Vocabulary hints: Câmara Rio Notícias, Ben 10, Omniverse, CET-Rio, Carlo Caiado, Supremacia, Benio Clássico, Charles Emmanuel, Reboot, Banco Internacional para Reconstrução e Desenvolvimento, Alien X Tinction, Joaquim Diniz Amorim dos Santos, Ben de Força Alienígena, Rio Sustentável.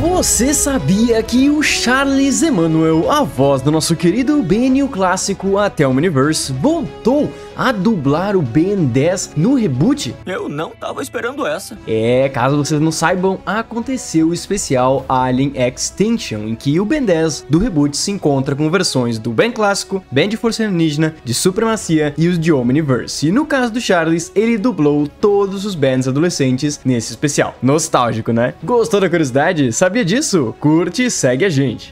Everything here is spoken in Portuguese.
Você sabia que o Charles Emmanuel, a voz do nosso querido Benio Clássico até o Omniverse, voltou a dublar o Ben 10 no Reboot? Eu não tava esperando essa. É, caso vocês não saibam, aconteceu o especial Alien X Tinction, em que o Ben 10 do Reboot se encontra com versões do Ben Clássico, Ben de Força Alienígena, de Supremacia e os de Omniverse. E no caso do Charles, ele dublou todos os Bens adolescentes nesse especial. Nostálgico, né? Gostou da curiosidade? Sabia disso? Curte e segue a gente.